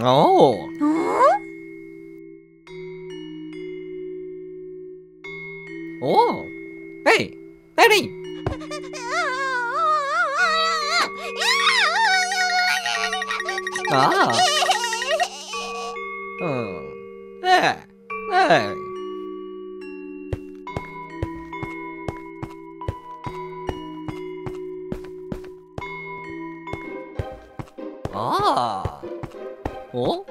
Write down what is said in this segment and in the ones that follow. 어? 오! 에이! 에이! 아! 에! 에! 아! 어? 어?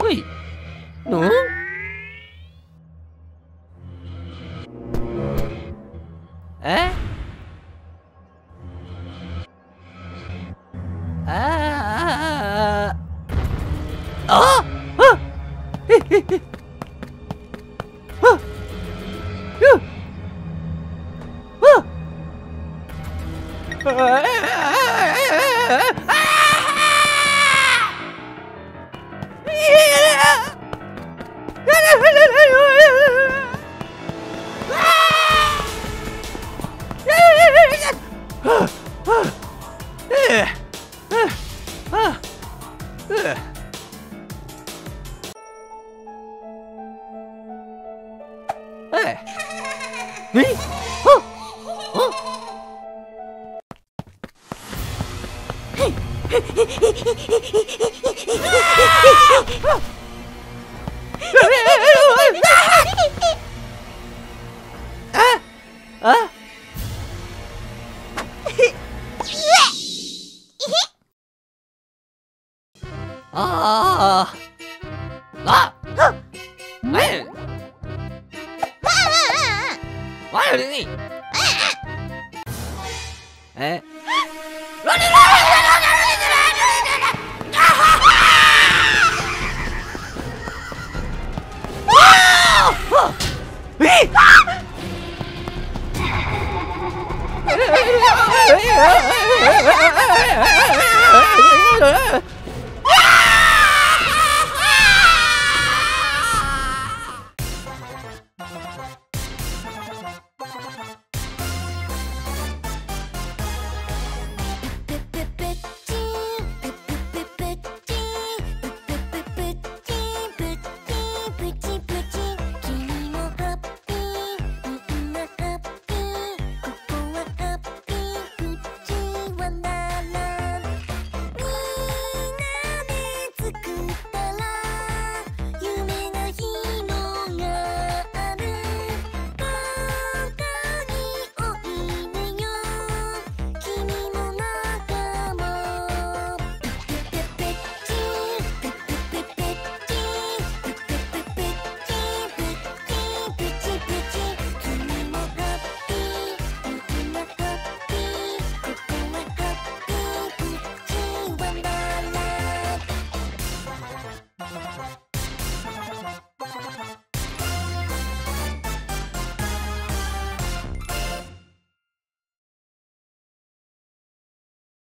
왜? 너? 에? 으아!